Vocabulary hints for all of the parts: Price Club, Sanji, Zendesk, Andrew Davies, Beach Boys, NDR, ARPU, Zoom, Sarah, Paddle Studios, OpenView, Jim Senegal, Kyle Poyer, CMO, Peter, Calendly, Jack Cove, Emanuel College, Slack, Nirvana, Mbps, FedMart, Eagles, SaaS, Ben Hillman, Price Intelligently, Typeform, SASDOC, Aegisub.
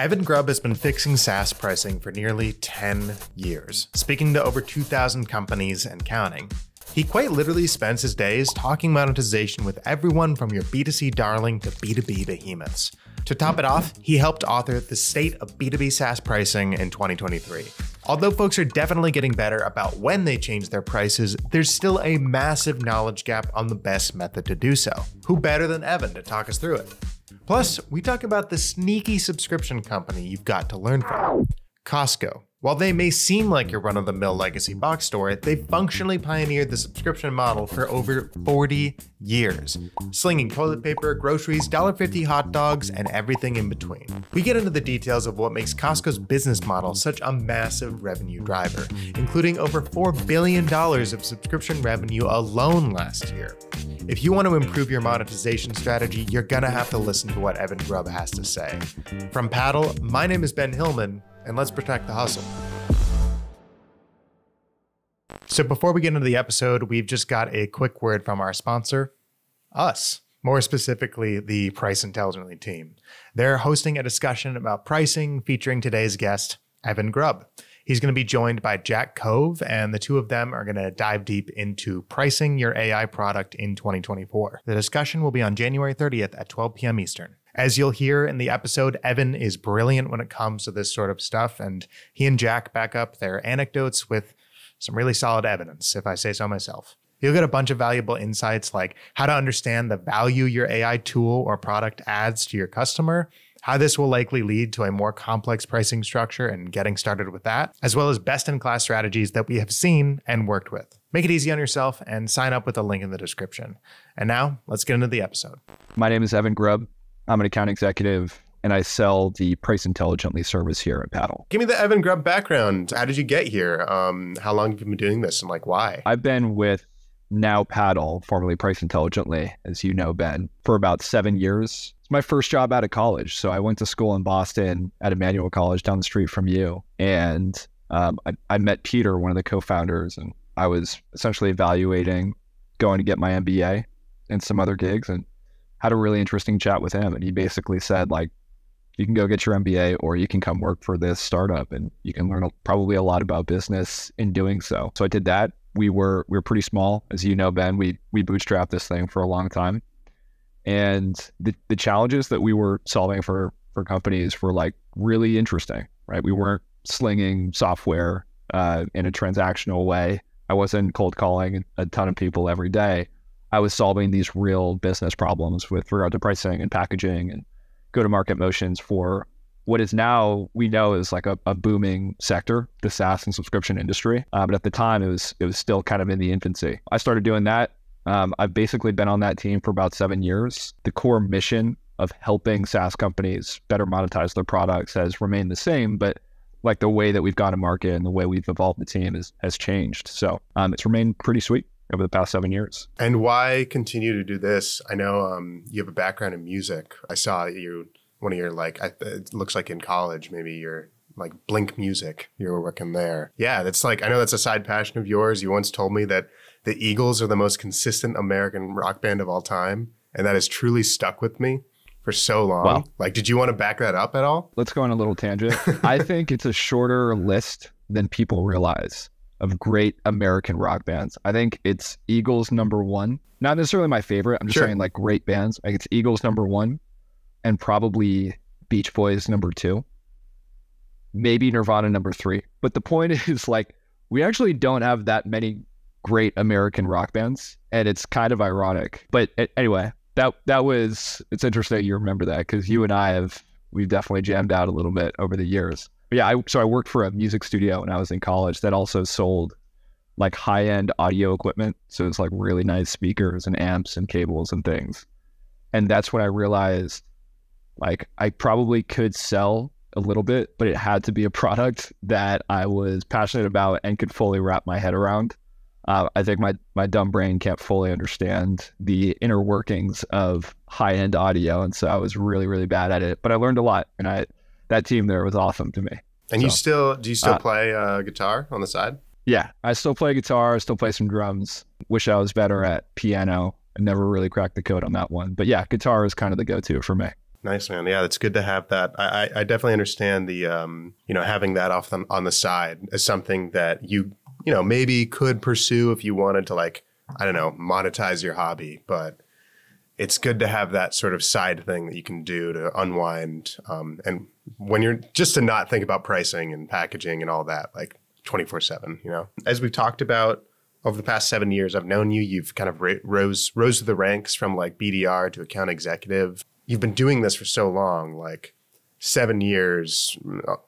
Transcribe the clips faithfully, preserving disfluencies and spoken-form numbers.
Evan Grubb has been fixing SaaS pricing for nearly ten years, speaking to over two thousand companies and counting. He quite literally spends his days talking monetization with everyone from your B two C darling to B two B behemoths. To top it off, he helped author The State of B two B SaaS Pricing in twenty twenty-three. Although folks are definitely getting better about when they change their prices, there's still a massive knowledge gap on the best method to do so. Who better than Evan to talk us through it? Plus, we talk about the sneaky subscription company you've got to learn from, Costco. While they may seem like your run-of-the-mill legacy box store, they functionally pioneered the subscription model for over forty years, slinging toilet paper, groceries, one dollar fifty hot dogs, and everything in between. We get into the details of what makes Costco's business model such a massive revenue driver, including over four billion dollars of subscription revenue alone last year. If you want to improve your monetization strategy, you're gonna have to listen to what Evan Grubb has to say. From Paddle, my name is Ben Hillman, and let's protect the hustle. So before we get into the episode, we've just got a quick word from our sponsor, us, more specifically the Price Intelligently team. They're hosting a discussion about pricing featuring today's guest, Evan Grubb. He's going to be joined by Jack Cove, and the two of them are going to dive deep into pricing your A I product in twenty twenty-four. The discussion will be on January thirtieth at twelve p m Eastern. As you'll hear in the episode, Evan is brilliant when it comes to this sort of stuff, and he and Jack back up their anecdotes with some really solid evidence, if I say so myself. You'll get a bunch of valuable insights like how to understand the value your A I tool or product adds to your customer, how this will likely lead to a more complex pricing structure and getting started with that, as well as best-in-class strategies that we have seen and worked with. Make it easy on yourself and sign up with a link in the description. And now, let's get into the episode. My name is Evan Grubb. I'm an account executive, and I sell the Price Intelligently service here at Paddle. Give me the Evan Grubb background. How did you get here? Um, how long have you been doing this, and like why? I've been with now Paddle, formerly Price Intelligently, as you know, Ben, for about seven years. It's my first job out of college. So I went to school in Boston at Emanuel College down the street from you. And um, I, I met Peter, one of the co-founders, and I was essentially evaluating going to get my M B A and some other gigs, and had a really interesting chat with him. And he basically said, like, you can go get your M B A or you can come work for this startup and you can learn probably a lot about business in doing so. So I did that. We were, we were pretty small, as you know, Ben. We, we bootstrapped this thing for a long time. And the, the challenges that we were solving for, for companies were like really interesting, right? We weren't slinging software uh, in a transactional way. I wasn't cold calling a ton of people every day. I was solving these real business problems with regard to pricing and packaging and go-to-market motions for what is now, we know, is like a, a booming sector, the SaaS and subscription industry. Uh, but at the time, it was it was still kind of in the infancy. I started doing that. Um, I've basically been on that team for about seven years. The core mission of helping SaaS companies better monetize their products has remained the same, but like the way that we've gone to market and the way we've evolved the team is, has changed. So um, it's remained pretty sweet over the past seven years. And why continue to do this? I know um, you have a background in music. I saw you, one of your, like, I, it looks like in college, maybe you're like Blink Music, you were working there. Yeah, that's like, I know that's a side passion of yours. You once told me that the Eagles are the most consistent American rock band of all time. And that has truly stuck with me for so long. Wow. Like, did you want to back that up at all? Let's go on a little tangent. I think it's a shorter list than people realize of great American rock bands. I think it's Eagles number one. Not necessarily my favorite. I'm just sure. saying like great bands. Like it's Eagles number one and probably Beach Boys number two. Maybe Nirvana number three. But the point is, like, we actually don't have that many great American rock bands. And it's kind of ironic. But it, anyway, that that was, it's interesting you remember that because you and I have, we've definitely jammed out a little bit over the years. But yeah, I, so I worked for a music studio when I was in college that also sold like high-end audio equipment. So it's like really nice speakers and amps and cables and things. And that's when I realized, like, I probably could sell a little bit, but it had to be a product that I was passionate about and could fully wrap my head around. Uh, I think my, my dumb brain can't fully understand the inner workings of high-end audio. And so I was really, really bad at it, but I learned a lot. And I, that team there was awesome to me. And so, you still, do you still uh, play uh, guitar on the side? Yeah, I still play guitar, I still play some drums. Wish I was better at piano. I never really cracked the code on that one. But yeah, guitar is kind of the go-to for me. Nice, man. Yeah, it's good to have that. I, I definitely understand the, um, you know, having that off the, on the side as something that you, you know, maybe could pursue if you wanted to, like, I don't know, monetize your hobby. But it's good to have that sort of side thing that you can do to unwind. Um, and when you're just to not think about pricing and packaging and all that, like twenty-four seven, you know, as we've talked about over the past seven years, I've known you, you've kind of rose, rose to the ranks from like B D R to account executive. You've been doing this for so long, like seven years,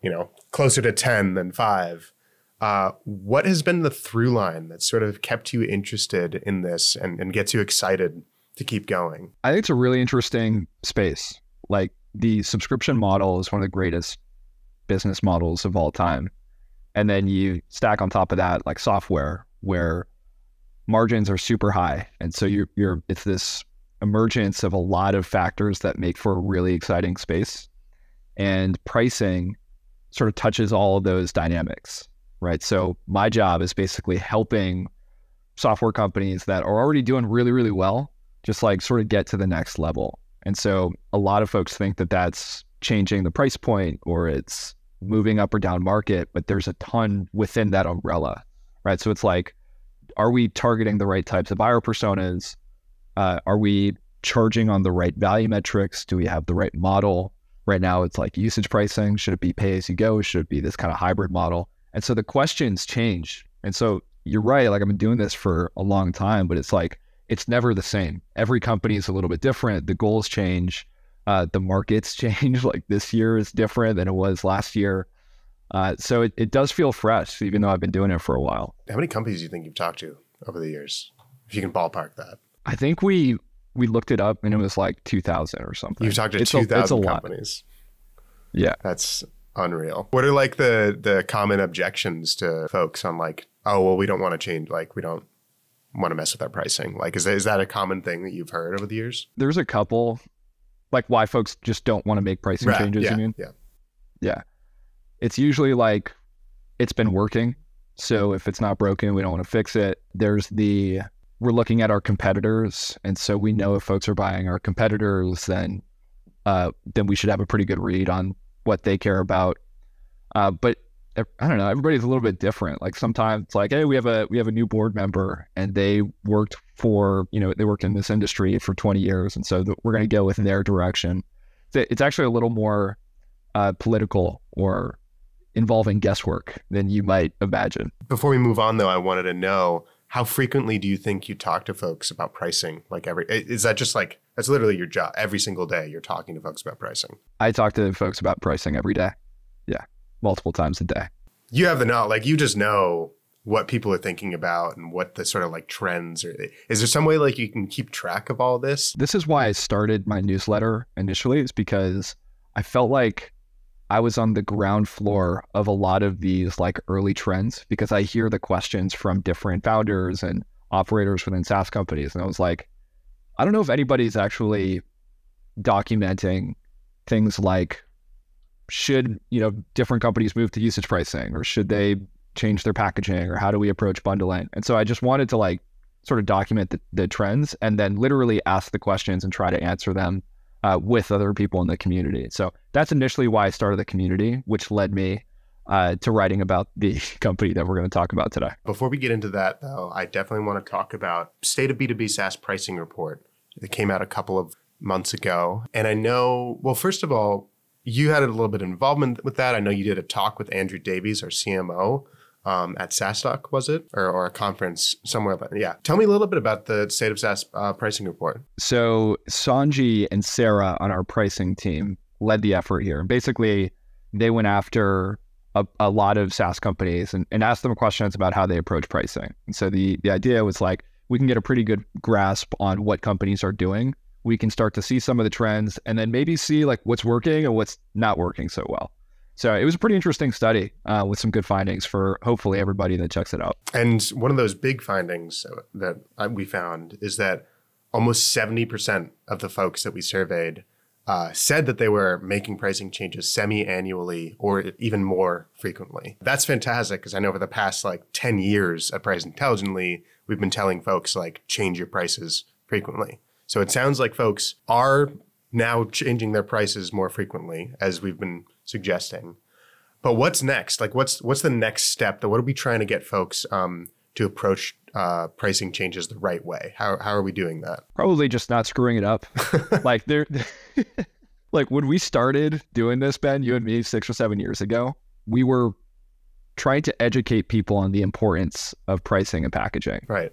you know, closer to ten than five. Uh, what has been the through line that sort of kept you interested in this and, and gets you excited to keep going? I think it's a really interesting space. Like the subscription model is one of the greatest business models of all time. And then you stack on top of that, like software, where margins are super high. And so you're, you're it's this emergence of a lot of factors that make for a really exciting space. And pricing sort of touches all of those dynamics, right? So my job is basically helping software companies that are already doing really, really well, just like sort of get to the next level. And so a lot of folks think that that's changing the price point or it's moving up or down market, but there's a ton within that umbrella, right? So it's like, are we targeting the right types of buyer personas? Uh, are we charging on the right value metrics? Do we have the right model? Right now, it's like usage pricing. Should it be pay as you go? Should it be this kind of hybrid model? And so the questions change. And so you're right. Like I've been doing this for a long time, but it's like, it's never the same. Every company is a little bit different. The goals change. Uh, the markets change. Like this year is different than it was last year. Uh, so it, it does feel fresh, even though I've been doing it for a while. How many companies do you think you've talked to over the years? If you can ballpark that. I think we we looked it up and it was like two thousand or something. You've talked to two thousand companies. Yeah. That's unreal. What are like the the common objections to folks on like, oh, well, we don't want to change, like we don't want to mess with our pricing. Like, is that, is that a common thing that you've heard over the years? There's a couple, like why folks just don't want to make pricing right. changes, yeah. you mean? Yeah. Yeah. It's usually like, it's been working. So if it's not broken, we don't want to fix it. There's the... We're looking at our competitors, and so we know if folks are buying our competitors, then uh, then we should have a pretty good read on what they care about. Uh, but I don't know, everybody's a little bit different. Like sometimes it's like, hey, we have a we have a new board member, and they worked for you know they worked in this industry for twenty years, and so we're going to go with their direction. It's actually a little more uh, political or involving guesswork than you might imagine. Before we move on, though, I wanted to know, how frequently do you think you talk to folks about pricing? Like every, is that just like, that's literally your job every single day? You're talking to folks about pricing. I talk to folks about pricing every day. Yeah. Multiple times a day. You have the knowledge, like you just know what people are thinking about and what the sort of like trends are. Is there some way like you can keep track of all this? This is why I started my newsletter initially, is because I felt like I was on the ground floor of a lot of these like early trends, because I hear the questions from different founders and operators within SaaS companies. And I was like, I don't know if anybody's actually documenting things like, should, you know, different companies move to usage pricing, or should they change their packaging, or how do we approach bundling? And so I just wanted to like sort of document the, the trends and then literally ask the questions and try to answer them Uh, with other people in the community. So that's initially why I started the community, which led me uh, to writing about the company that we're going to talk about today. Before we get into that, though, I definitely want to talk about State of B two B SaaS Pricing Report that came out a couple of months ago. And I know, well, first of all, you had a little bit of involvement with that. I know you did a talk with Andrew Davies, our C M O, um, at SASDOC, was it? Or, or a conference somewhere. But yeah. Tell me a little bit about the State of SaaS uh, Pricing Report. So Sanji and Sarah on our pricing team led the effort here. And basically, they went after a, a lot of SaaS companies and, and asked them questions about how they approach pricing. And so the, the idea was like, we can get a pretty good grasp on what companies are doing. We can start to see some of the trends and then maybe see like what's working and what's not working so well. So it was a pretty interesting study uh, with some good findings for hopefully everybody that checks it out. And one of those big findings that we found is that almost seventy percent of the folks that we surveyed uh, said that they were making pricing changes semi-annually or even more frequently. That's fantastic, because I know over the past like ten years at Price Intelligently, we've been telling folks like change your prices frequently. So it sounds like folks are now changing their prices more frequently, as we've been suggesting. But what's next? Like, what's what's the next step? That what are we trying to get folks um, to approach uh, pricing changes the right way? How how are we doing that? Probably just not screwing it up. Like there, like when we started doing this, Ben, you and me, six or seven years ago, we were trying to educate people on the importance of pricing and packaging. Right.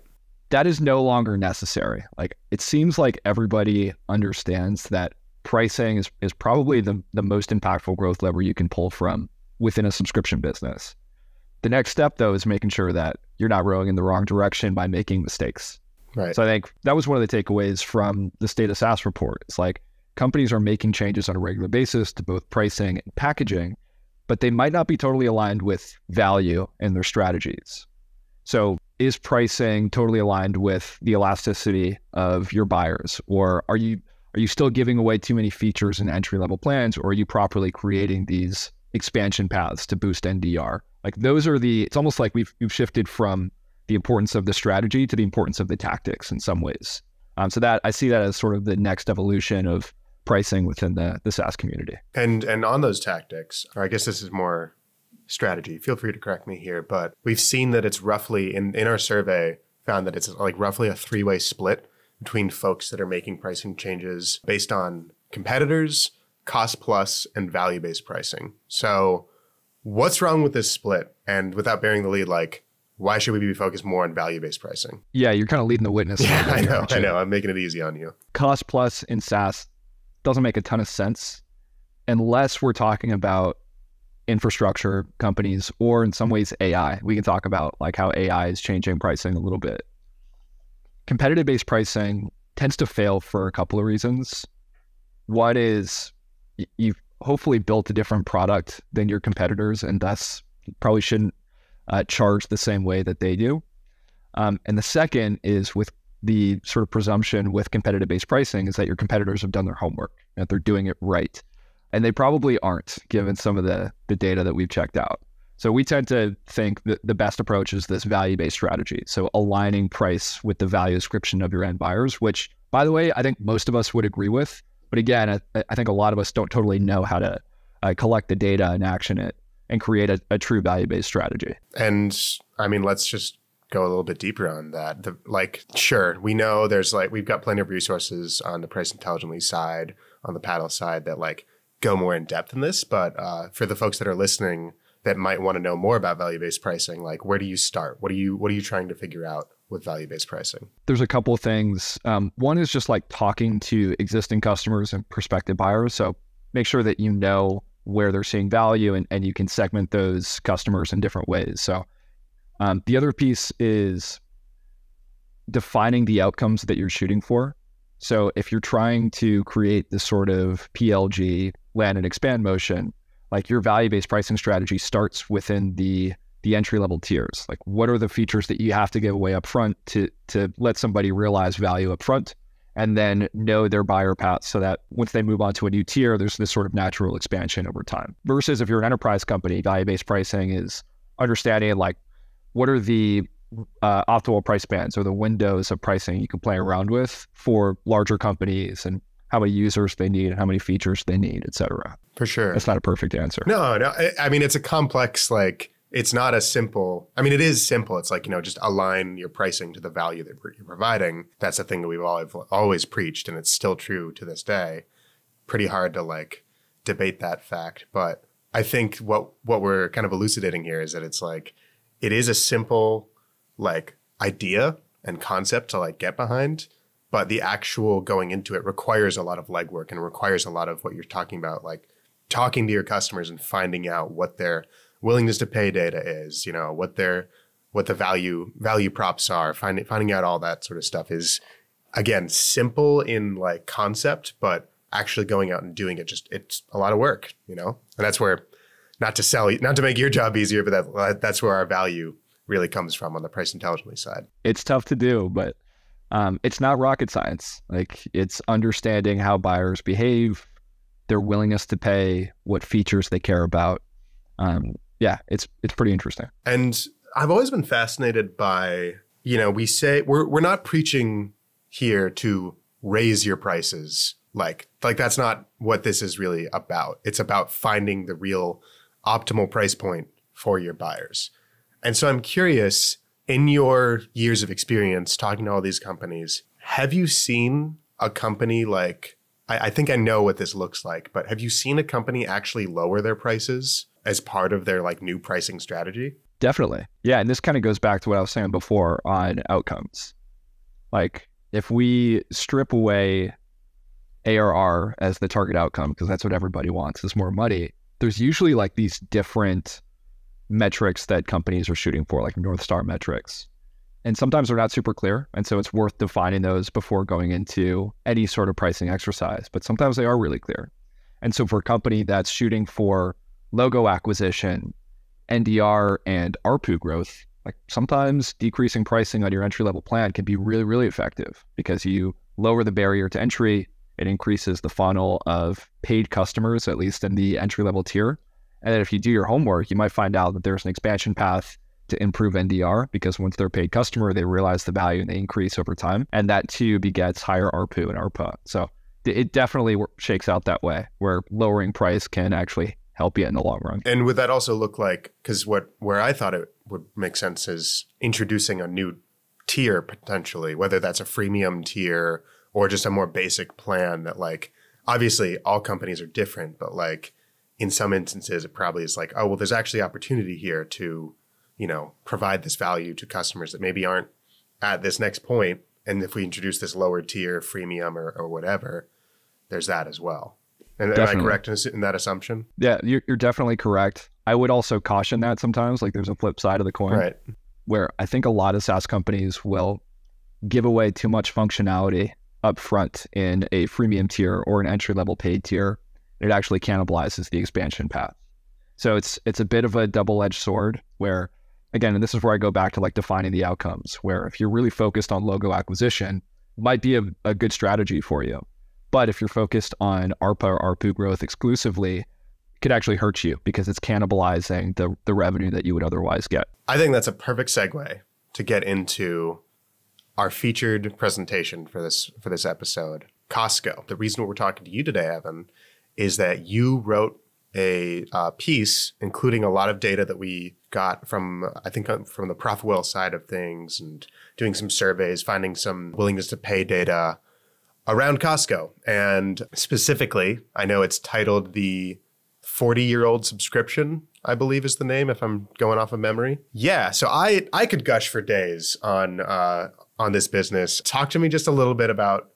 That is no longer necessary. Like it seems like everybody understands that pricing is is probably the the most impactful growth lever you can pull from within a subscription business. The next step, though, is making sure that you're not rowing in the wrong direction by making mistakes. Right. So I think that was one of the takeaways from the State of SaaS report. It's like companies are making changes on a regular basis to both pricing and packaging, but they might not be totally aligned with value in their strategies. So is pricing totally aligned with the elasticity of your buyers? Or are you are you still giving away too many features in entry-level plans? Or are you properly creating these expansion paths to boost N D R? Like those are the, it's almost like we've, we've shifted from the importance of the strategy to the importance of the tactics in some ways. Um, so that I see that as sort of the next evolution of pricing within the, the SaaS community. And, and on those tactics, or I guess this is more strategy, feel free to correct me here, but we've seen that it's roughly in, in our survey found that it's like roughly a three-way split between folks that are making pricing changes based on competitors, cost plus, and value-based pricing. So what's wrong with this split? And without bearing the lead, like, why should we be focused more on value-based pricing? Yeah, you're kind of leading the witness. Yeah, I know, I know. I'm making it easy on you. Cost plus in SaaS doesn't make a ton of sense unless we're talking about infrastructure companies or in some ways A I. We can talk about like how A I is changing pricing a little bit. Competitive-based pricing tends to fail for a couple of reasons. One is you've hopefully built a different product than your competitors, and thus you probably shouldn't uh, charge the same way that they do. Um, and the second is with the sort of presumption with competitive-based pricing is that your competitors have done their homework, that they're doing it right. And they probably aren't, given some of the, the data that we've checked out. So we tend to think that the best approach is this value-based strategy. So aligning price with the value description of your end buyers, which, by the way, I think most of us would agree with. But again, I, I think a lot of us don't totally know how to uh, collect the data and action it and create a, a true value-based strategy. And I mean, let's just go a little bit deeper on that. The, like, sure, we know there's like, we've got plenty of resources on the Price Intelligently side, on the Paddle side that like go more in depth in this. But uh, for the folks that are listening that might want to know more about value-based pricing, like where do you start? What are you, what are you trying to figure out with value-based pricing? There's a couple of things. Um, one is just like talking to existing customers and prospective buyers. So make sure that you know where they're seeing value and, and you can segment those customers in different ways. So um, the other piece is defining the outcomes that you're shooting for. So if you're trying to create this sort of P L G, land and expand motion, like your value-based pricing strategy starts within the the entry-level tiers. Like what are the features that you have to give away up front to, to let somebody realize value up front and then know their buyer path so that once they move on to a new tier, there's this sort of natural expansion over time. Versus if you're an enterprise company, value-based pricing is understanding like what are the uh, optimal price bands or the windows of pricing you can play around with for larger companies and how many users they need, how many features they need, et cetera. For sure. That's not a perfect answer. No, no. I, I mean, it's a complex, like, it's not as simple. I mean, it is simple. It's like, you know, just align your pricing to the value that you're providing. That's the thing that we've all, always preached, and it's still true to this day. Pretty hard to like debate that fact. But I think what, what we're kind of elucidating here is that it's like, it is a simple like idea and concept to like get behind, but the actual going into it requires a lot of legwork and requires a lot of what you're talking about, like talking to your customers and finding out what their willingness to pay data is, you know, what their, what the value value props are, finding finding out all that sort of stuff is, again, simple in like concept, but actually going out and doing it, just it's a lot of work, you know, and that's where, not to sell, not to make your job easier, but that that's where our value really comes from on the Price Intelligently side. It's tough to do, but um, it's not rocket science. Like it's understanding how buyers behave, their willingness to pay, what features they care about. Um, Yeah, it's it's pretty interesting. And I've always been fascinated by, you know, we say we're we're not preaching here to raise your prices like. Like that's not what this is really about. It's about finding the real optimal price point for your buyers. And so I'm curious, in your years of experience talking to all these companies, have you seen a company like, I, I think I know what this looks like, but have you seen a company actually lower their prices as part of their like new pricing strategy? Definitely. Yeah. And this kind of goes back to what I was saying before on outcomes. Like if we strip away A R R as the target outcome, because that's what everybody wants is more money, there's usually like these different metrics that companies are shooting for, like North Star metrics. And sometimes they're not super clear. And so it's worth defining those before going into any sort of pricing exercise. But sometimes they are really clear. And so for a company that's shooting for logo acquisition, N D R and A R P U growth, like sometimes decreasing pricing on your entry-level plan can be really, really effective because you lower the barrier to entry. It increases the funnel of paid customers, at least in the entry-level tier. And then if you do your homework, you might find out that there's an expansion path to improve N D R because once they're a paid customer, they realize the value and they increase over time. And that too begets higher A R P U and A R P A. So it definitely shakes out that way where lowering price can actually help you in the long run. And would that also look like, because what where I thought it would make sense is introducing a new tier potentially, whether that's a freemium tier or just a more basic plan that like, obviously all companies are different, but like in some instances, it probably is like, oh, well, there's actually opportunity here to, you know, provide this value to customers that maybe aren't at this next point. And if we introduce this lower tier freemium or, or whatever, there's that as well. And am I correct in that assumption? Yeah, you're, you're definitely correct. I would also caution that sometimes, like there's a flip side of the coin, right, where I think a lot of SaaS companies will give away too much functionality upfront in a freemium tier or an entry-level paid tier. It actually cannibalizes the expansion path. So it's it's a bit of a double-edged sword where, again, and this is where I go back to like defining the outcomes, where if you're really focused on logo acquisition, it might be a, a good strategy for you. But if you're focused on A R P A or A R P U growth exclusively, it could actually hurt you because it's cannibalizing the, the revenue that you would otherwise get. I think that's a perfect segue to get into our featured presentation for this, for this episode, Costco. The reason we're talking to you today, Evan, is that you wrote a uh, piece, including a lot of data that we got from, I think, from the Profitwell side of things and doing some surveys, finding some willingness to pay data around Costco. And specifically, I know it's titled The forty-Year-Old Subscription, I believe is the name, if I'm going off of memory. Yeah, so I, I could gush for days on, uh, on this business. Talk to me just a little bit about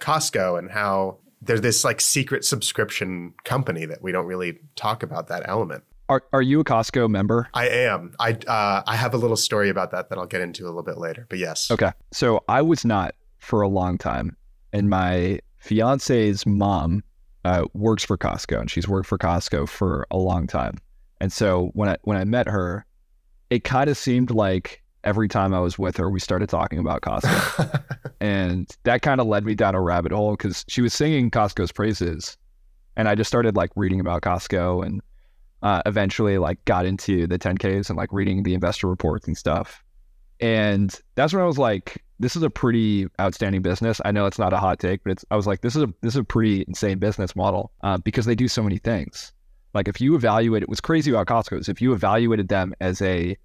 Costco and how there's this like secret subscription company that we don't really talk about that element. Are, are you a Costco member? I am. I, uh, I have a little story about that that I'll get into a little bit later, but yes. Okay. So I was not for a long time. And my fiance's mom uh, works for Costco, and she's worked for Costco for a long time. And so when I when I met her, it kind of seemed like every time I was with her, we started talking about Costco, and that kind of led me down a rabbit hole because she was singing Costco's praises, and I just started like reading about Costco, and uh, eventually like got into the ten Ks and like reading the investor reports and stuff. And that's when I was like, this is a pretty outstanding business. I know it's not a hot take, but it's, I was like, this is a this is a pretty insane business model uh, because they do so many things. Like if you evaluate, what's crazy about Costco is if you evaluated them as a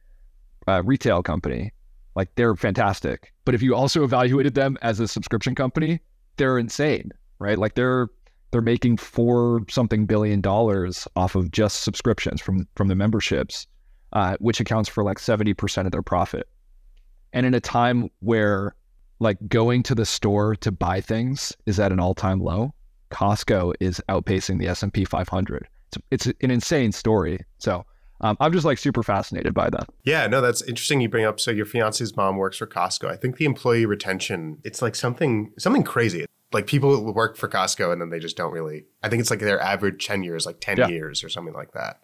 uh, retail company, like they're fantastic. But if you also evaluated them as a subscription company, they're insane, right? Like they're they're making four something billion dollars off of just subscriptions from from the memberships, uh, which accounts for like seventy percent of their profit. And in a time where like going to the store to buy things is at an all-time low, Costco is outpacing the S and P five hundred. It's, it's an insane story. So um, I'm just like super fascinated by that. Yeah, no, that's interesting you bring up. So your fiance's mom works for Costco. I think the employee retention, it's like something, something crazy. Like people work for Costco and then they just don't really, I think it's like their average tenure is like ten yeah. years or something like that.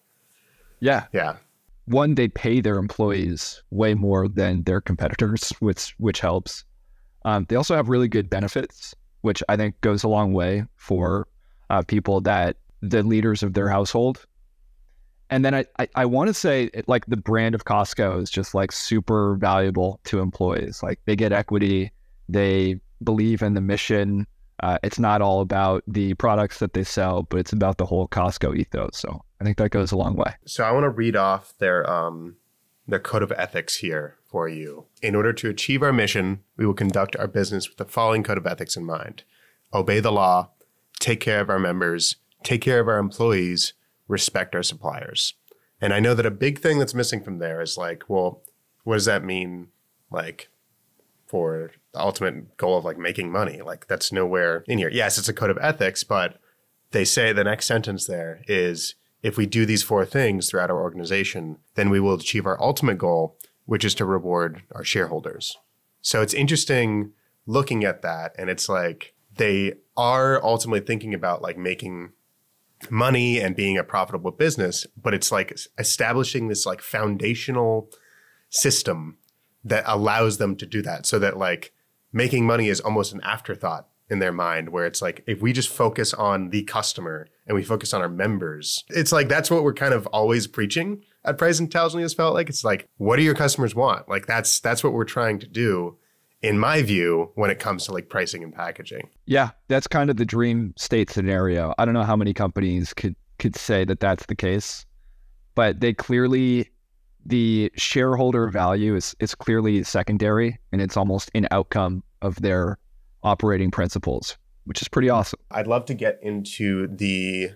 Yeah. Yeah. One, they pay their employees way more than their competitors, which which helps. Um, they also have really good benefits, which I think goes a long way for uh, people that the leaders of their household. And then I, I, I want to say it, like the brand of Costco is just like super valuable to employees. Like they get equity. They believe in the mission. Uh, it's not all about the products that they sell, but it's about the whole Costco ethos. So I think that goes a long way. So I want to read off their um, their code of ethics here for you. In order to achieve our mission, we will conduct our business with the following code of ethics in mind. Obey the law, take care of our members, take care of our employees, respect our suppliers. And I know that a big thing that's missing from there is like, well, what does that mean? Like, for the ultimate goal of like making money, like that's nowhere in here. Yes, it's a code of ethics, but they say the next sentence there is, if we do these four things throughout our organization, then we will achieve our ultimate goal, which is to reward our shareholders. So it's interesting looking at that. And it's like, they are ultimately thinking about like making money and being a profitable business, but it's like establishing this like foundational system that allows them to do that, so that like making money is almost an afterthought in their mind, where it's like, if we just focus on the customer and we focus on our members, it's like, that's what we're kind of always preaching at Price Intelligently has felt like. It's like, what do your customers want? Like that's, that's what we're trying to do, in my view, when it comes to like pricing and packaging. Yeah, that's kind of the dream state scenario. I don't know how many companies could, could say that that's the case, but they clearly, the shareholder value is, is clearly secondary, and it's almost an outcome of their operating principles, which is pretty awesome. I'd love to get into the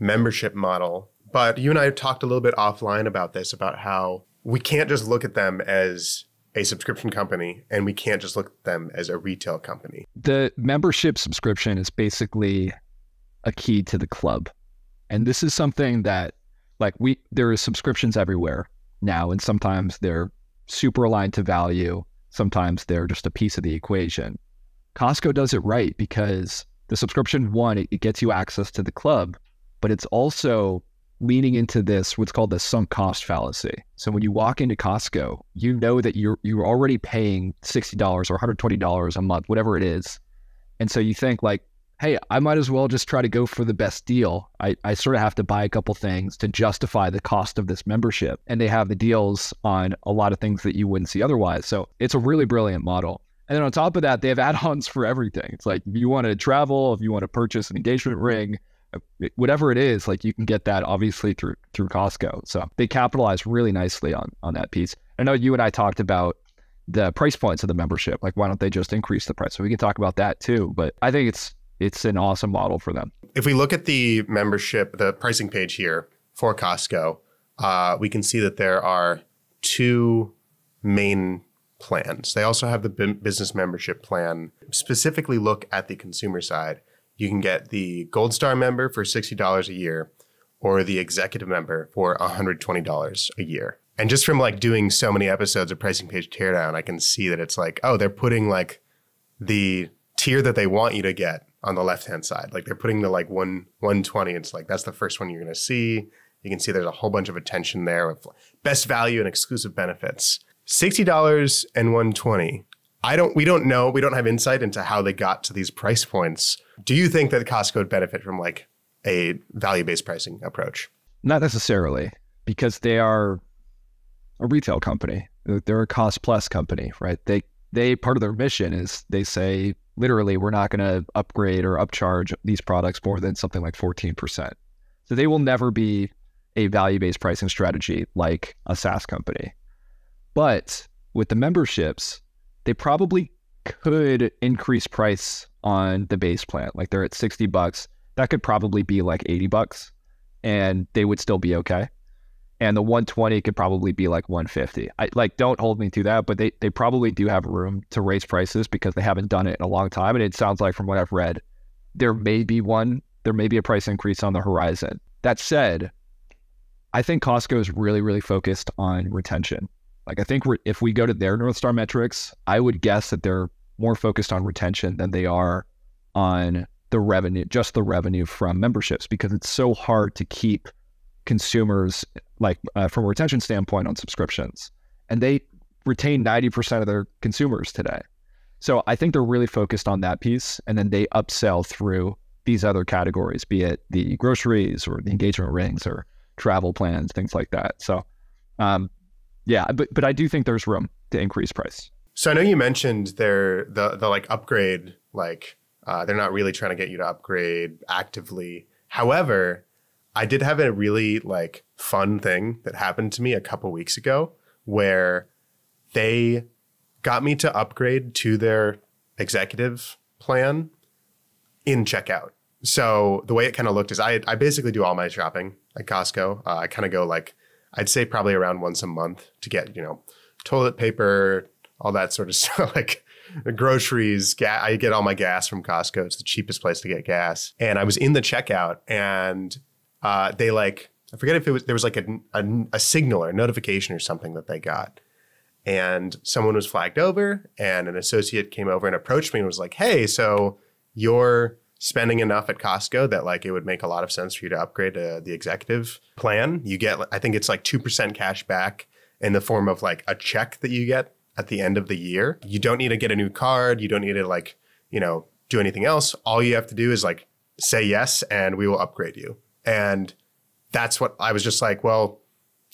membership model, but you and I have talked a little bit offline about this, about how we can't just look at them as a subscription company, and we can't just look at them as a retail company. The membership subscription is basically a key to the club. And this is something that, like, we, there are subscriptions everywhere now, and sometimes they're super aligned to value. Sometimes they're just a piece of the equation. Costco does it right, because the subscription, one, it, it gets you access to the club, but it's also leaning into this, what's called the sunk cost fallacy. So when you walk into Costco, you know that you're, you're already paying sixty dollars or one hundred twenty dollars a month, whatever it is. And so you think like, hey, I might as well just try to go for the best deal. I, I sort of have to buy a couple things to justify the cost of this membership. And they have the deals on a lot of things that you wouldn't see otherwise. So it's a really brilliant model. And then on top of that, they have add-ons for everything. It's like, if you want to travel, if you want to purchase an engagement ring, whatever it is, like you can get that obviously through through Costco. So they capitalize really nicely on on that piece. I know you and I talked about the price points of the membership. Like, why don't they just increase the price? So we can talk about that too. But I think it's it's an awesome model for them. If we look at the membership, the pricing page here for Costco, uh, we can see that there are two main plans. They also have the business membership plan. Specifically look at the consumer side. You can get the Gold Star member for sixty dollars a year, or the executive member for one hundred twenty dollars a year. And just from like doing so many episodes of Pricing Page Teardown, I can see that it's like, oh, they're putting like the tier that they want you to get on the left-hand side. Like they're putting the like one, one twenty. It's like, that's the first one you're going to see. You can see there's a whole bunch of attention there with best value and exclusive benefits. sixty dollars and one hundred twenty dollars. I don't, we don't know, we don't have insight into how they got to these price points. Do you think that Costco would benefit from like a value-based pricing approach? Not necessarily, because they are a retail company. They're a cost plus company, right? They, they, part of their mission is they say, literally, we're not going to upgrade or upcharge these products more than something like fourteen percent. So they will never be a value-based pricing strategy like a SaaS company. But with the memberships, they probably could increase price on the base plan. Like they're at sixty bucks. That could probably be like eighty bucks and they would still be okay. And the one twenty could probably be like one fifty. I like, don't hold me to that, but they, they probably do have room to raise prices because they haven't done it in a long time. And it sounds like from what I've read, there may be one, there may be a price increase on the horizon. That said, I think Costco is really, really focused on retention. Like I think if we go to their North Star metrics, I would guess that they're more focused on retention than they are on the revenue, just the revenue from memberships, because it's so hard to keep consumers like uh, from a retention standpoint on subscriptions. And they retain ninety percent of their consumers today. So I think they're really focused on that piece. And then they upsell through these other categories, be it the groceries or the engagement rings or travel plans, things like that. So, um, Yeah, but but I do think there's room to increase price. So I know you mentioned their the the like upgrade like Uh, they're not really trying to get you to upgrade actively. However, I did have a really like fun thing that happened to me a couple weeks ago where they got me to upgrade to their executive plan in checkout. So the way it kind of looked is I, I basically do all my shopping at Costco. Uh, I kind of go like, I'd say probably around once a month to get, you know, toilet paper, all that sort of stuff, like groceries. Ga- I get all my gas from Costco. It's the cheapest place to get gas. And I was in the checkout and uh, they like, I forget if it was, there was like a, a, a signal or a notification or something that they got. And someone was flagged over and an associate came over and approached me and was like, hey, so you're spending enough at Costco that like it would make a lot of sense for you to upgrade to the executive plan. You get, I think it's like two percent cash back in the form of like a check that you get at the end of the year. You don't need to get a new card. You don't need to like, you know, do anything else. All you have to do is like say yes and we will upgrade you. And that's what I was just like, well,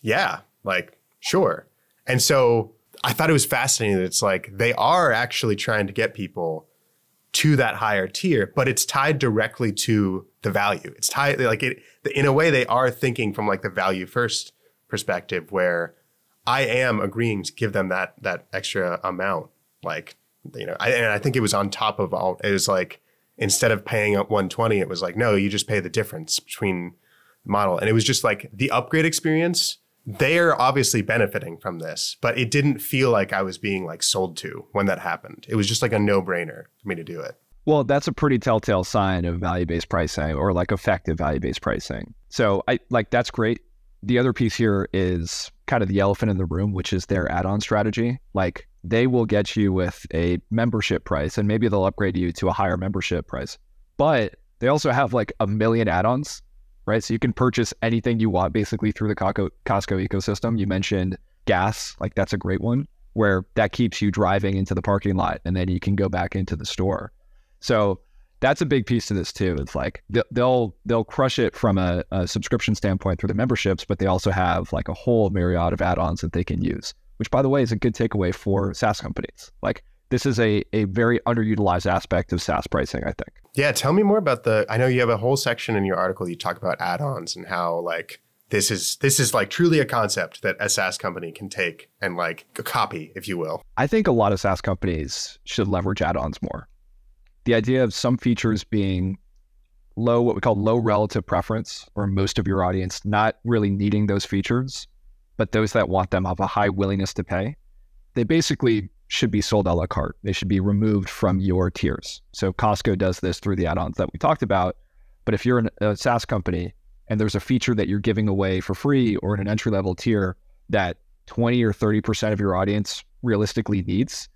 yeah, like, sure. And so I thought it was fascinating that it's like they are actually trying to get people to that higher tier, but it's tied directly to the value. It's tied like it in a way they are thinking from like the value first perspective where I am agreeing to give them that that extra amount. Like, you know, I, and I think it was on top of all, it was like instead of paying up one twenty, it was like, no, you just pay the difference between the model. And it was just like the upgrade experience. They're obviously benefiting from this, but it didn't feel like I was being like sold to when that happened. It was just like a no-brainer for me to do it. Well, that's a pretty telltale sign of value-based pricing or like effective value-based pricing. So I like, that's great. The other piece here is kind of the elephant in the room, which is their add-on strategy. Like they will get you with a membership price and maybe they'll upgrade you to a higher membership price, but they also have like a million add-ons. Right? So you can purchase anything you want basically through the Costco ecosystem. You mentioned gas, like that's a great one where that keeps you driving into the parking lot and then you can go back into the store. So that's a big piece to this too. It's like they'll they'll crush it from a, a subscription standpoint through the memberships, but they also have like a whole myriad of add-ons that they can use, which by the way is a good takeaway for SaaS companies. Like this is a, a very underutilized aspect of SaaS pricing, I think. Yeah, tell me more about the, I know you have a whole section in your article, you talk about add-ons and how like, this is this is like truly a concept that a SaaS company can take and like copy, if you will. I think a lot of SaaS companies should leverage add-ons more. The idea of some features being low, what we call low relative preference, or most of your audience not really needing those features, but those that want them have a high willingness to pay. They basically should be sold a la carte. They should be removed from your tiers. So Costco does this through the add-ons that we talked about. But if you're an, a SaaS company and there's a feature that you're giving away for free or in an entry-level tier that twenty or thirty percent of your audience realistically needs,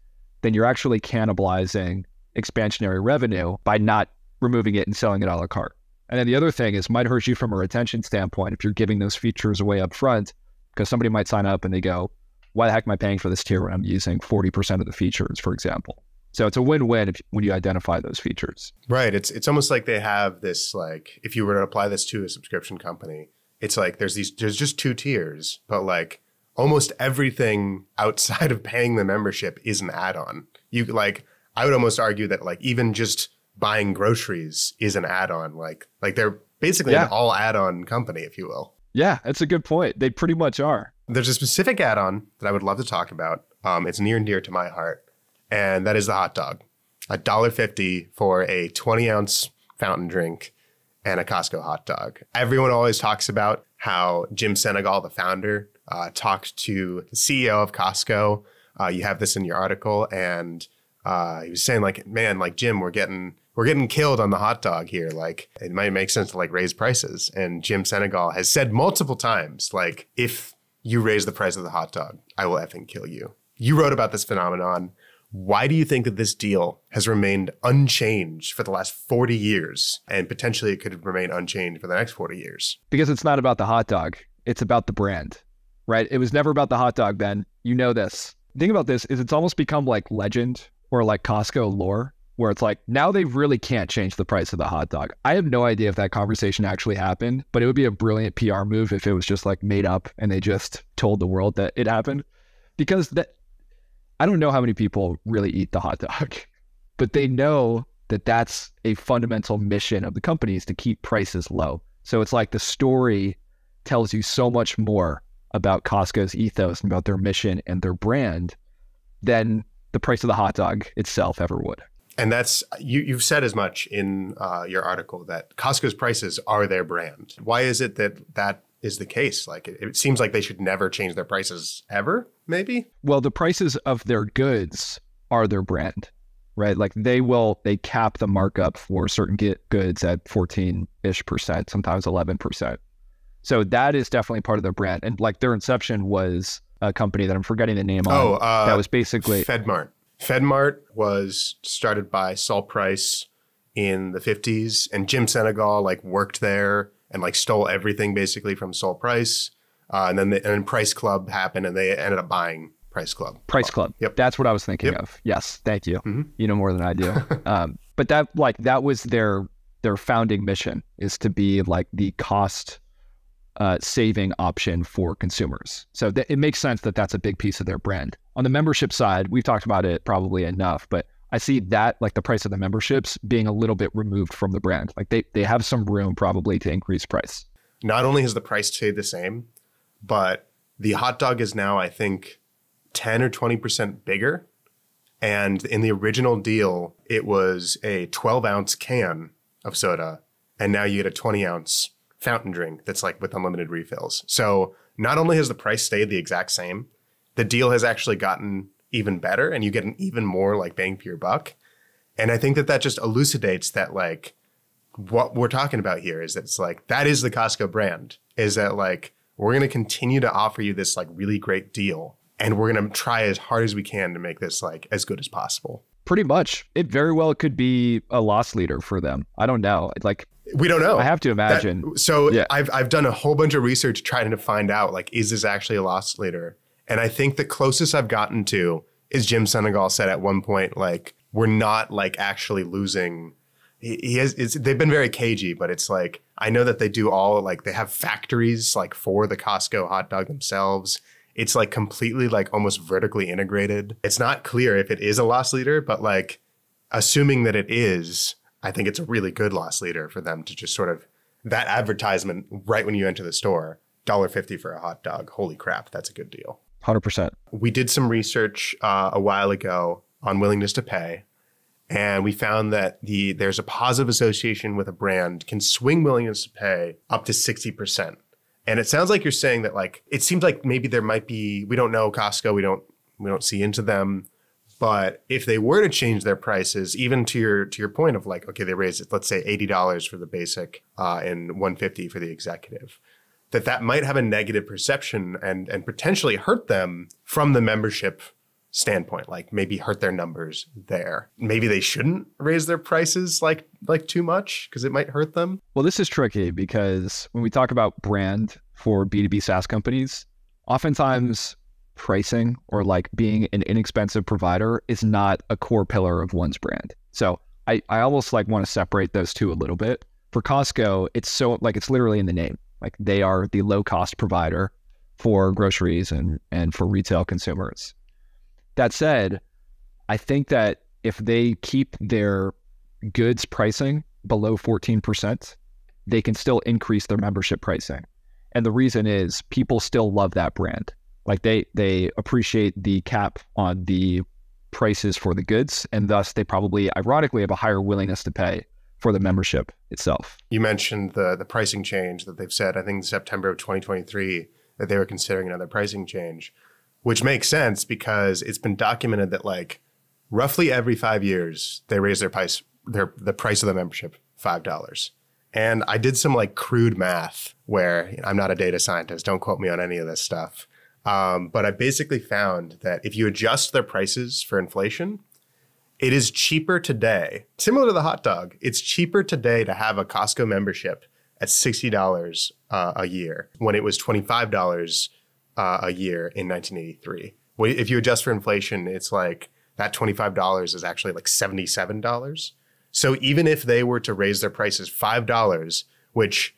then you're actually cannibalizing expansionary revenue by not removing it and selling it a la carte. And then the other thing is might hurt you from a retention standpoint if you're giving those features away up front because somebody might sign up and they go, why the heck am I paying for this tier when I'm using forty percent of the features, for example? So it's a win-win if, when you identify those features. Right. It's it's almost like they have this, like, if you were to apply this to a subscription company, it's like there's these, there's just two tiers, but like almost everything outside of paying the membership is an add-on. You like, I would almost argue that like even just buying groceries is an add-on. Like, like they're basically yeah. an all add-on company, if you will. Yeah, that's a good point. They pretty much are. There's a specific add-on that I would love to talk about. Um, it's near and dear to my heart, and that is the hot dog. a dollar fifty for a twenty ounce fountain drink and a Costco hot dog. Everyone always talks about how Jim Senegal, the founder, uh, talked to the C E O of Costco. Uh, you have this in your article, and uh, he was saying like, man, like Jim, we're getting we're getting killed on the hot dog here. Like it might make sense to like raise prices. And Jim Senegal has said multiple times, like if you raise the price of the hot dog, I will effing kill you. You wrote about this phenomenon. Why do you think that this deal has remained unchanged for the last forty years and potentially it could remain unchanged for the next forty years? Because it's not about the hot dog. It's about the brand, right? It was never about the hot dog then. You know this. The thing about this is it's almost become like legend or like Costco lore where it's like now they really can't change the price of the hot dog. I have no idea if that conversation actually happened, but it would be a brilliant P R move if it was just like made up and they just told the world that it happened. Because that I don't know how many people really eat the hot dog, but they know that that's a fundamental mission of the company, is to keep prices low. So it's like the story tells you so much more about Costco's ethos and about their mission and their brand than the price of the hot dog itself ever would. And that's, you, you've said as much in uh, your article, that Costco's prices are their brand. Why is it that that is the case? Like, it, it seems like they should never change their prices ever, maybe? Well, the prices of their goods are their brand, right? Like they will, they cap the markup for certain get goods at fourteen-ish percent, sometimes eleven percent. So that is definitely part of their brand. And like their inception was a company that I'm forgetting the name oh, on. Uh, that was basically FedMart. FedMart was started by Saul Price in the fifties, and Jim Senegal like worked there and like stole everything basically from Saul Price. Uh, and then the, and then Price Club happened, and they ended up buying Price Club. Price Club. Yep. That's what I was thinking yep. of. Yes. Thank you. Mm-hmm. You know more than I do. um, but that like, that was their, their founding mission, is to be like the cost uh, saving option for consumers. So it makes sense that that's a big piece of their brand. On the membership side, we've talked about it probably enough, but I see that like the price of the memberships being a little bit removed from the brand. Like they, they have some room probably to increase price. Not only has the price stayed the same, but the hot dog is now, I think, ten or twenty percent bigger. And in the original deal, it was a twelve ounce can of soda. And now you get a twenty ounce fountain drink that's like with unlimited refills. So not only has the price stayed the exact same, the deal has actually gotten even better, and you get an even more like bang for your buck. And I think that that just elucidates that like what we're talking about here is that it's like, that is the Costco brand, is that like, we're going to continue to offer you this like really great deal, and we're going to try as hard as we can to make this like as good as possible. Pretty much. It very well could be a loss leader for them. I don't know. Like, we don't know. I have to imagine. That, so yeah. I've, I've done a whole bunch of research trying to find out, like, is this actually a loss leader? And I think the closest I've gotten to is Jim Senegal said at one point, like, we're not like actually losing. He, he has, it's, they've been very cagey, but it's like, I know that they do all like, they have factories like for the Costco hot dog themselves. It's like completely like almost vertically integrated. It's not clear if it is a loss leader, but like assuming that it is, I think it's a really good loss leader for them to just sort of that advertisement right when you enter the store, one dollar fifty for a hot dog. Holy crap, that's a good deal. one hundred percent. We did some research uh, a while ago on willingness to pay, and we found that the there's a positive association with a brand can swing willingness to pay up to sixty percent. And it sounds like you're saying that, like, it seems like maybe there might be, we don't know Costco, we don't we don't see into them, but if they were to change their prices, even to your to your point of like, okay, they raise it, let's say eighty dollars for the basic uh, and one hundred fifty dollars for the executive, that that might have a negative perception and and potentially hurt them from the membership standpoint, like maybe hurt their numbers there. Maybe they shouldn't raise their prices like like too much because it might hurt them. Well, this is tricky because when we talk about brand for B two B SaaS companies, oftentimes pricing or like being an inexpensive provider is not a core pillar of one's brand. So I, I almost like want to separate those two a little bit. For Costco, it's so like it's literally in the name. Like they are the low cost provider for groceries and and for retail consumers. That said, I think that if they keep their goods pricing below fourteen percent, they can still increase their membership pricing. And the reason is people still love that brand. Like they they appreciate the cap on the prices for the goods, and thus they probably ironically have a higher willingness to pay for the membership itself. You mentioned the the pricing change that they've said, I think in September of twenty twenty-three, that they were considering another pricing change. Which makes sense because it's been documented that like roughly every five years, they raise their price, their the price of the membership, five dollars. And I did some like crude math where, you know, I'm not a data scientist, don't quote me on any of this stuff. Um, but I basically found that if you adjust their prices for inflation, it is cheaper today, similar to the hot dog, it's cheaper today to have a Costco membership at sixty dollars uh, a year when it was twenty-five dollars Uh, a year in nineteen eighty-three. Well, if you adjust for inflation, it's like that twenty-five dollars is actually like seventy-seven dollars. So even if they were to raise their prices five dollars, which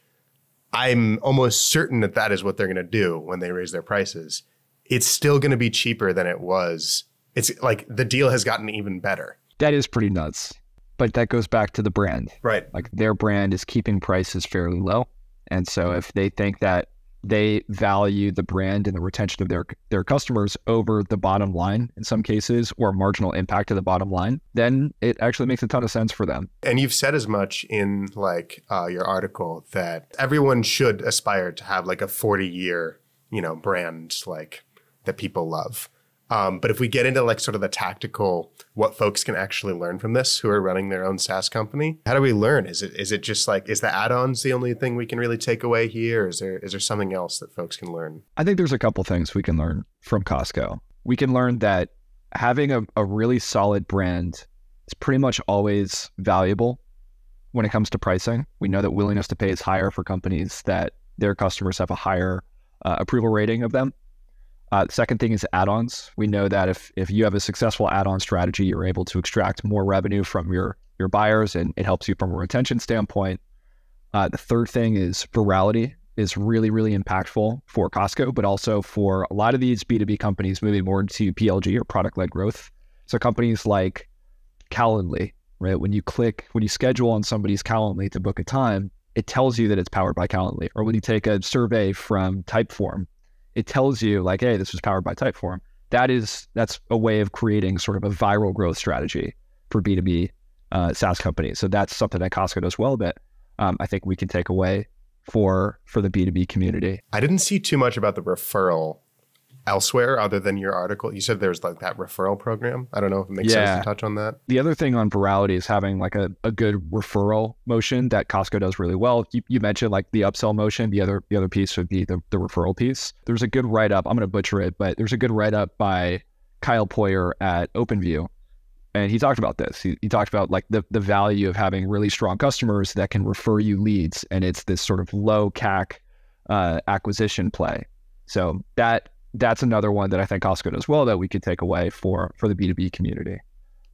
I'm almost certain that that is what they're going to do when they raise their prices, it's still going to be cheaper than it was. It's like the deal has gotten even better. That is pretty nuts. But that goes back to the brand, right? Like their brand is keeping prices fairly low. And so if they think that they value the brand and the retention of their, their customers over the bottom line in some cases, or marginal impact to the bottom line, then it actually makes a ton of sense for them. And you've said as much in like uh, your article that everyone should aspire to have like a forty year, you know, brand like that people love. Um, but if we get into like sort of the tactical, what folks can actually learn from this who are running their own SaaS company, how do we learn? Is it is it just like, is the add-ons the only thing we can really take away here? Is there is there something else that folks can learn? I think there's a couple things we can learn from Costco. We can learn that having a, a really solid brand is pretty much always valuable when it comes to pricing. We know that willingness to pay is higher for companies that their customers have a higher uh, approval rating of them. Uh, the second thing is add-ons. We know that if if you have a successful add-on strategy, you're able to extract more revenue from your, your buyers, and it helps you from a retention standpoint. Uh, the third thing is virality is really, really impactful for Costco, but also for a lot of these B two B companies moving more into P L G or product-led growth. So companies like Calendly, right? When you click, when you schedule on somebody's Calendly to book a time, it tells you that it's powered by Calendly. Or when you take a survey from Typeform, it tells you like, hey, this was powered by Typeform. That is, that's a way of creating sort of a viral growth strategy for B two B uh, SaaS companies. So that's something that Costco does well that um, I think we can take away for for the B two B community. I didn't see too much about the referral elsewhere other than your article. You said there's like that referral program. I don't know if it makes yeah. sense to touch on that. The other thing on virality is having like a, a good referral motion that Costco does really well. You, you mentioned like the upsell motion. The other the other piece would be the, the referral piece. There's a good write-up. I'm going to butcher it, but there's a good write-up by Kyle Poyer at OpenView. And he talked about this. He, he talked about like the, the value of having really strong customers that can refer you leads. And it's this sort of low C A C uh, acquisition play. So that That's another one that I think Costco does well that we could take away for for the B two B community.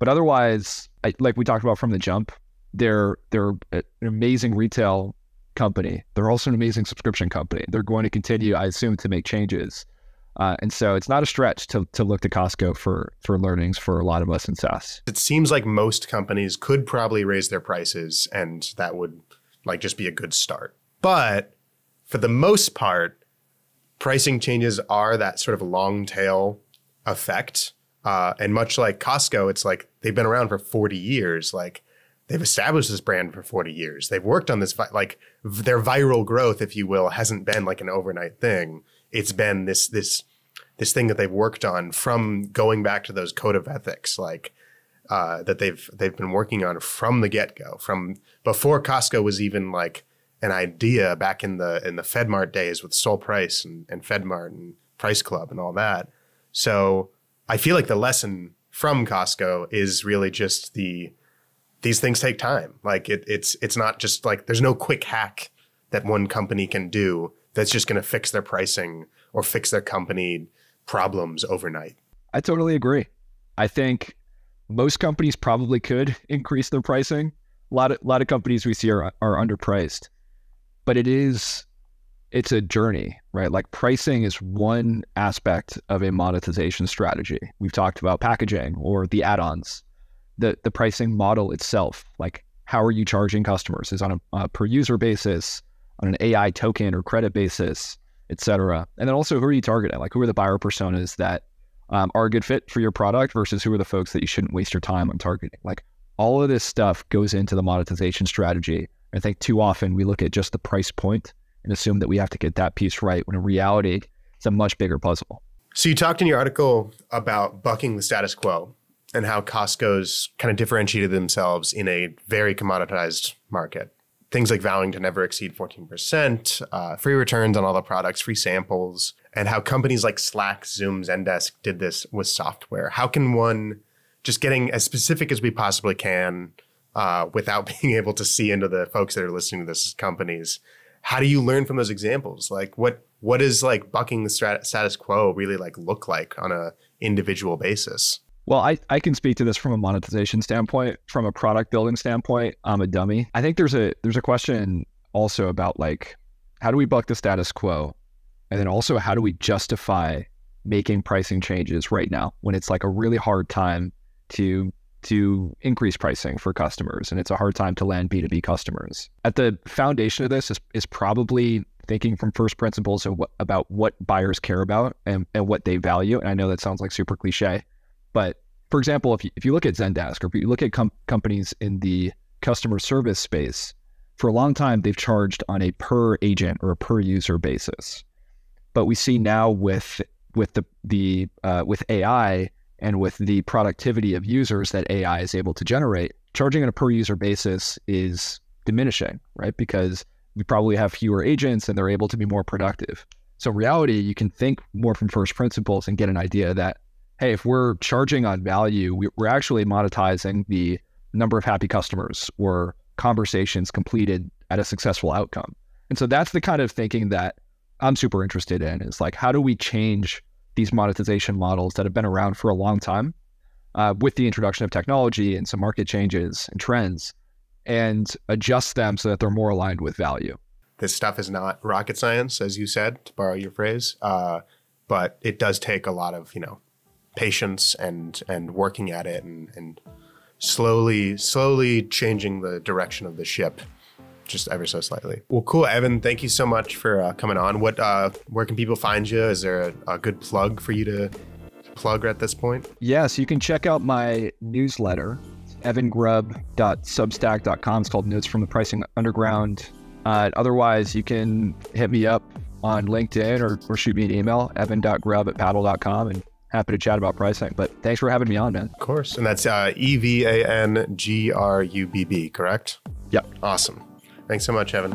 But otherwise, I, like we talked about from the jump, they're they're an amazing retail company. They're also an amazing subscription company. They're going to continue, I assume, to make changes. Uh, and so it's not a stretch to to look to Costco for for learnings for a lot of us in SaaS. It seems like most companies could probably raise their prices, and that would like just be a good start. But for the most part, pricing changes are that sort of long tail effect. Uh, and much like Costco, it's like they've been around for forty years. Like they've established this brand for forty years. They've worked on this, vi like their viral growth, if you will, hasn't been like an overnight thing. It's been this, this, this thing that they've worked on from going back to those code of ethics, like uh, that they've, they've been working on from the get-go, from before Costco was even like an idea back in the in the FedMart days with Saul Price and, and FedMart and Price Club and all that. So I feel like the lesson from Costco is really just the these things take time. Like it, it's it's not just like there's no quick hack that one company can do that's just going to fix their pricing or fix their company problems overnight. I totally agree. I think most companies probably could increase their pricing. A lot of a lot of companies we see are are underpriced. But it is, it's a journey, right? Like pricing is one aspect of a monetization strategy. We've talked about packaging or the add-ons, the the pricing model itself. Like how are you charging customers? Is on a, a per user basis, on an A I token or credit basis, et cetera. And then also who are you targeting? Like who are the buyer personas that um, are a good fit for your product versus who are the folks that you shouldn't waste your time on targeting? Like all of this stuff goes into the monetization strategy. I think too often we look at just the price point and assume that we have to get that piece right, when in reality, it's a much bigger puzzle. So you talked in your article about bucking the status quo and how Costco's kind of differentiated themselves in a very commoditized market. Things like vowing to never exceed fourteen percent, uh, free returns on all the products, free samples, and how companies like Slack, Zoom, Zendesk did this with software. How can one, just getting as specific as we possibly can, Uh, without being able to see into the folks that are listening to this companies, how do you learn from those examples? Like what what is like bucking the status quo really like look like on a individual basis? Well, I, I can speak to this from a monetization standpoint. From a product building standpoint, I'm a dummy. I think there's a there's a question also about like, how do we buck the status quo? And then also how do we justify making pricing changes right now when it's like a really hard time to to increase pricing for customers, and it's a hard time to land B two B customers. At the foundation of this is, is probably thinking from first principles of what, about what buyers care about and, and what they value. And I know that sounds like super cliche, but for example, if you, if you look at Zendesk, or if you look at com companies in the customer service space, for a long time, they've charged on a per agent or a per user basis. But we see now with with the, the uh, with A I and with the productivity of users that A I is able to generate, charging on a per user basis is diminishing, right? Because we probably have fewer agents and they're able to be more productive. So in reality, you can think more from first principles and get an idea that, hey, if we're charging on value, we're actually monetizing the number of happy customers or conversations completed at a successful outcome. And so that's the kind of thinking that I'm super interested in, is like, how do we change these monetization models that have been around for a long time uh, with the introduction of technology and some market changes and trends, and adjust them so that they're more aligned with value. This stuff is not rocket science, as you said, to borrow your phrase, uh, but it does take a lot of, you know, patience and and working at it and, and slowly, slowly changing the direction of the ship just ever so slightly. Well, cool, Evan. Thank you so much for uh, coming on. What, uh, where can people find you? Is there a, a good plug for you to plug at this point? Yeah, so you can check out my newsletter, evan grubb dot substack dot com. It's called Notes from the Pricing Underground. Uh, otherwise, you can hit me up on LinkedIn or, or shoot me an email, evan dot grubb at paddle dot com, and happy to chat about pricing. But thanks for having me on, man. Of course. And that's uh, E V A N G R U B B, correct? Yep. Awesome. Thanks so much, Evan.